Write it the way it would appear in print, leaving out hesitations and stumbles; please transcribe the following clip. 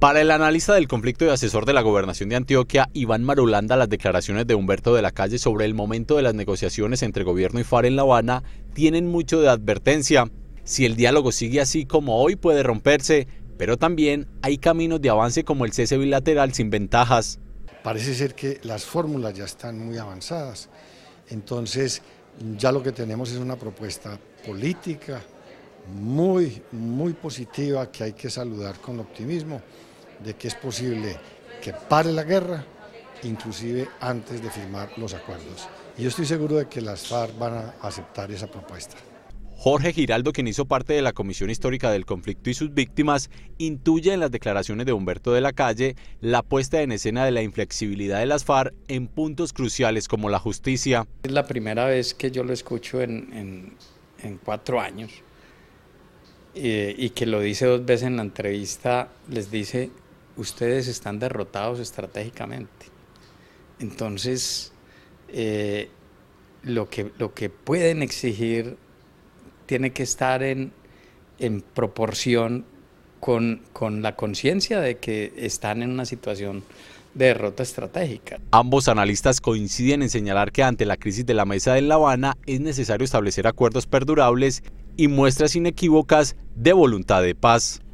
Para el analista del conflicto y asesor de la Gobernación de Antioquia, Iván Marulanda, las declaraciones de Humberto de la Calle sobre el momento de las negociaciones entre gobierno y FARC en La Habana tienen mucho de advertencia. Si el diálogo sigue así como hoy, puede romperse, pero también hay caminos de avance como el cese bilateral sin ventajas. Parece ser que las fórmulas ya están muy avanzadas, entonces ya lo que tenemos es una propuesta política muy positiva que hay que saludar con optimismo, de que es posible que pare la guerra, inclusive antes de firmar los acuerdos. Y yo estoy seguro de que las FARC van a aceptar esa propuesta. Jorge Giraldo, quien hizo parte de la Comisión Histórica del Conflicto y sus Víctimas, intuye en las declaraciones de Humberto de la Calle la puesta en escena de la inflexibilidad de las FARC en puntos cruciales como la justicia. Es la primera vez que yo lo escucho en 4 años. Y que lo dice 2 veces en la entrevista, les dice, ustedes están derrotados estratégicamente. Entonces, lo que pueden exigir tiene que estar en proporción con la conciencia de que están en una situación de derrota estratégica. Ambos analistas coinciden en señalar que ante la crisis de la mesa de La Habana es necesario establecer acuerdos perdurables y muestras inequívocas de voluntad de paz.